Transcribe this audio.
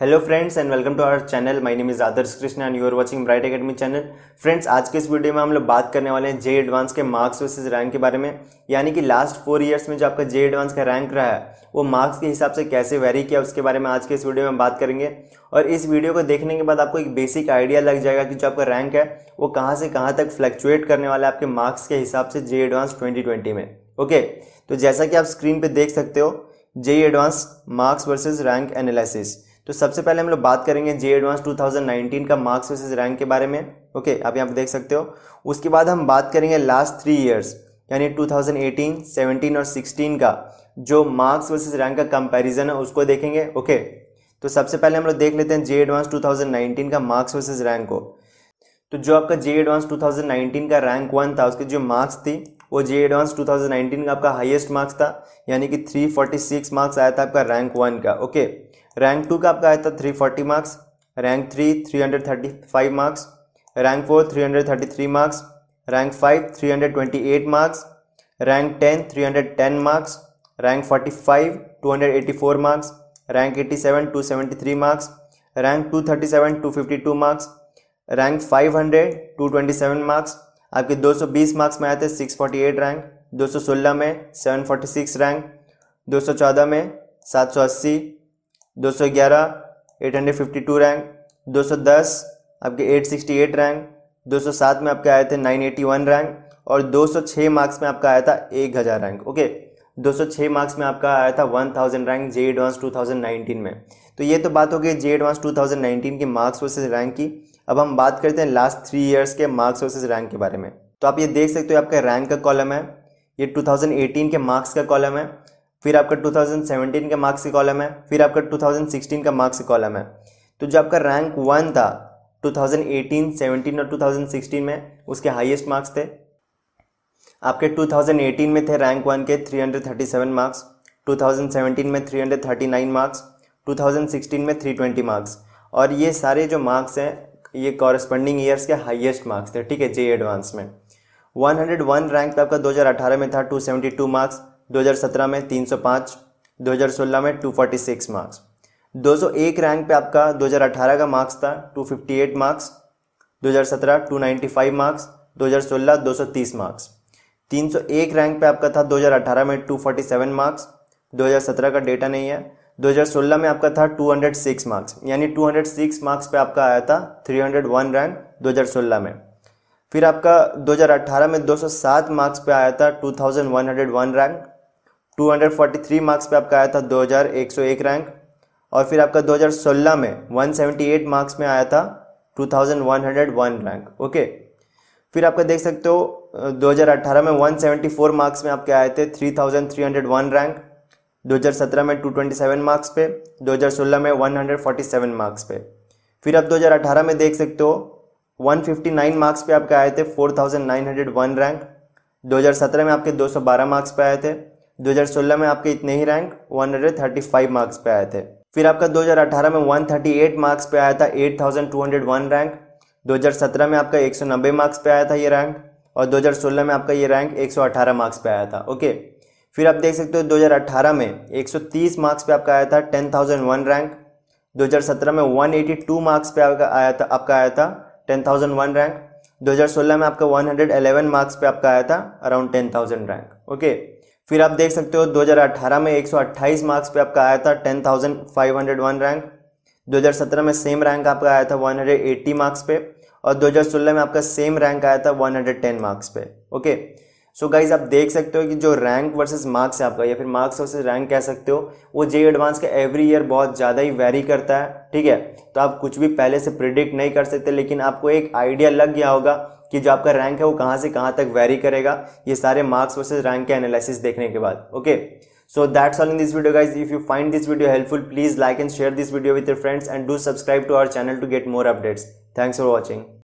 Hello friends and welcome to our channel. My name is Adarsh Krishna and you are watching bright academy channel. Friends, आज के इस video में हम लोग बात करने वाले हैं जेईई एडवांस के मार्क्स वर्सेस रैंक के बारे में, यानी कि लास्ट 4 इयर्स में जो आपका जेईई एडवांस का रैंक रहा है वो मार्क्स के हिसाब से कैसे वेरी किया, उसके बारे में आज के इस वीडियो में हम बात करेंगे। और इस वीडियो को देखने के बाद आपको एक बेसिक आइडिया लग जाएगा कि जो आपका रैंक है वो कहाँ से कहाँ तक फ्लक्चुएट करने वाला है आपके मार्क्स के हिसाब से जेईई एडवांस 2020 में। ओके, तो जैसा कि आप स्क्रीन पर देख सकते हो, JEE advance marks versus rank analysis. तो सबसे पहले हम लोग बात करेंगे जेईई एडवांस 2019 का मार्क्स वर्सेज रैंक के बारे में। ओके, आप यहाँ पे देख सकते हो। उसके बाद हम बात करेंगे लास्ट 3 इयर्स यानी 2018, 17 और 16 का जो मार्क्स वर्सेज रैंक का कंपैरिजन है उसको देखेंगे। ओके, तो सबसे पहले हम लोग देख लेते हैं जेईई एडवांस 2019 का मार्क्स वर्सेज रैंक को। तो जो आपका जेईई एडवांस 2019 का रैंक 1 था उसकी जो मार्क्स थी वो जेईई एडवांस 2019 का आपका हाईएस्ट मार्क्स था, यानी कि 346 मार्क्स आया था आपका रैंक 1 का। ओके, रैंक 2 का आपका आया था 340 marks, rank 3 335 marks, rank 4 333 marks, rank 5 328 marks, rank 10 310 marks, rank 45 284 marks, rank 87 273 marks, rank 237 252 marks, rank 500 227 marks. आपके 220 मार्क्स में आए थे 648 रैंक, 216 में 746 रैंक, 214 में 780, 211 852 रैंक, 210 आपके 868 रैंक, 207 में आपके आए थे 981 रैंक, और 206 मार्क्स में आपका आया था 1000 रैंक। ओके, 206 मार्क्स में आपका आया था 1000 रैंक जेईई एडवांस 2019 में। तो ये तो बात हो गई जेईई एडवांस 2019 के मार्क्स वर्सेस रैंक की। अब हम बात करते हैं लास्ट 3 इयर्स के मार्क्स वर्सेस रैंक के बारे में। तो आप ये देख सकते हो, आपका रैंक का कॉलम है, ये 2018 के मार्क्स का कॉलम है, फिर आपका 2017 का मार्क्स का कॉलम है, फिर आपका 2016 का मार्क्स का कॉलम है। तो जो आपका रैंक 1 था 2018, 17 और 2016 में उसके हाईएस्ट मार्क्स थे। आपके 2018 में थे रैंक 1 के 337 मार्क्स, 2017 में 339 मार्क्स, 2016 में 320 मार्क्स, और ये सारे जो मार्क्स हैं ये कॉरस्पॉन्डिंग ईयर्स के हाईएस्ट मार्क्स थे। ठीक है, जेईई एडवांस में 101 रैंक आपका 2018 में था, 272 मार्क्स, 2017 में 305, 2016 में 246 मार्क्स, 201 रैंक पे आपका 2018 का मार्क्स था 258 मार्क्स, 2017 295 मार्क्स, 2016 230 मार्क्स, 301 रैंक पे आपका था 2018 में 247 मार्क्स, 2017 का डेटा नहीं है, 2016 में आपका था 206 मार्क्स, यानी 206 मार्क्स पे आपका आया था 301 रैंक 2016 में। फिर आपका 2018 में 207 मार्क्स पे आया था 2101 रैंक, 243 मार्क्स पे आपका आया था 2101 रैंक, और फिर आपका 2016 में 178 मार्क्स में आया था 2101 रैंक। ओके, फिर आपका देख सकते हो 2018 में 174 मार्क्स में आपके आए थे 3301 रैंक, 2017 में 227 मार्क्स पे, 2016 में 147 मार्क्स पे। फिर आप 2018 में देख सकते हो 159 मार्क्स पे आपके आए थे 4901 रैंक, 2017 में आपके 212 मार्क्स पे आए थे, 2016 में आपके इतने ही रैंक 135 मार्क्स पे आए थे। फिर आपका 2018 में 138 मार्क्स पे आया था 8201 रैंक, 2017 में आपका 190 मार्क्स पे आया था ये रैंक, और 2016 में आपका ये रैंक 118 मार्क्स पे आया था। ओके, फिर आप देख सकते हो 2018 में 130 मार्क्स पे आपका आया था 10001 रैंक, 2017 में 182 मार्क्स पे आपका आया था 10,001 रैंक, 2016 में आपका 111 मार्क्स पे आपका आया था अराउंड 10,000 रैंक। ओके, फिर आप देख सकते हो 2018 में 128 मार्क्स पे आपका आया था 10,501 रैंक, 2017 में सेम रैंक आपका आया था 180 मार्क्स पे, और 2016 में आपका सेम रैंक आया था 110 मार्क्स पे। ओके, सो गाइज आप देख सकते हो कि जो रैंक वर्सेस मार्क्स है आपका, या फिर मार्क्स वर्सेस रैंक कह सकते हो, वो जेईई एडवांस का एवरी ईयर बहुत ज़्यादा ही वेरी करता है। ठीक है, तो आप कुछ भी पहले से प्रिडिक्ट नहीं कर सकते, लेकिन आपको एक आइडिया लग गया होगा कि जो आपका रैंक है वो कहाँ से कहाँ तक वेरी करेगा, ये सारे मार्क्स वर्सेस रैंक के एनालिसिस देखने के बाद। Okay, so that's all in this video guys. If you find this video helpful, please like and share this video with your friends, and do subscribe to our channel to get more updates. Thanks for watching.